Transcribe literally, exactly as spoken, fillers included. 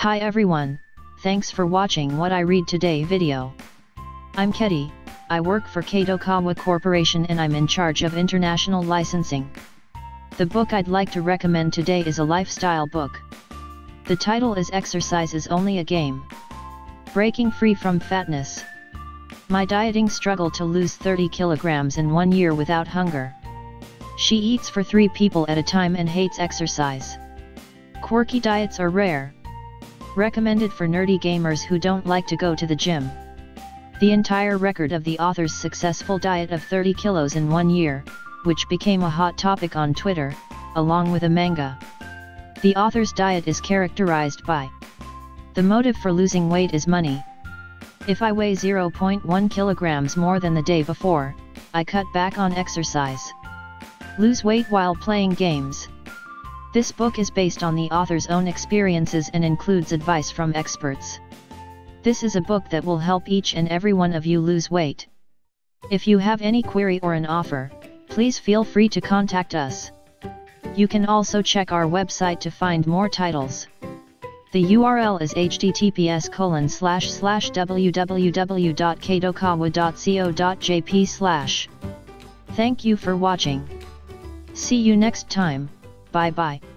Hi everyone, thanks for watching what I read today video. I'm Kedi, I work for KADOKAWA Corporation and I'm in charge of international licensing. The book I'd like to recommend today is a lifestyle book. The title is Exercise is Only a Game. Breaking Free from Fatness. My dieting struggle to lose thirty kilograms in one year without hunger. She eats for three people at a time and hates exercise. Quirky diets are rare. Recommended for nerdy gamers who don't like to go to the gym. The entire record of the author's successful diet of thirty kilos in one year, which became a hot topic on Twitter, along with a manga. The author's diet is characterized by: the motive for losing weight is money. If I weigh zero point one kilograms more than the day before, I cut back on exercise. Lose weight while playing games. This book is based on the author's own experiences and includes advice from experts. This is a book that will help each and every one of you lose weight. If you have any query or an offer, please feel free to contact us. You can also check our website to find more titles. The U R L is h t t p s colon slash slash w w w dot kadokawa dot co dot j p slash. Thank you for watching. See you next time, bye bye.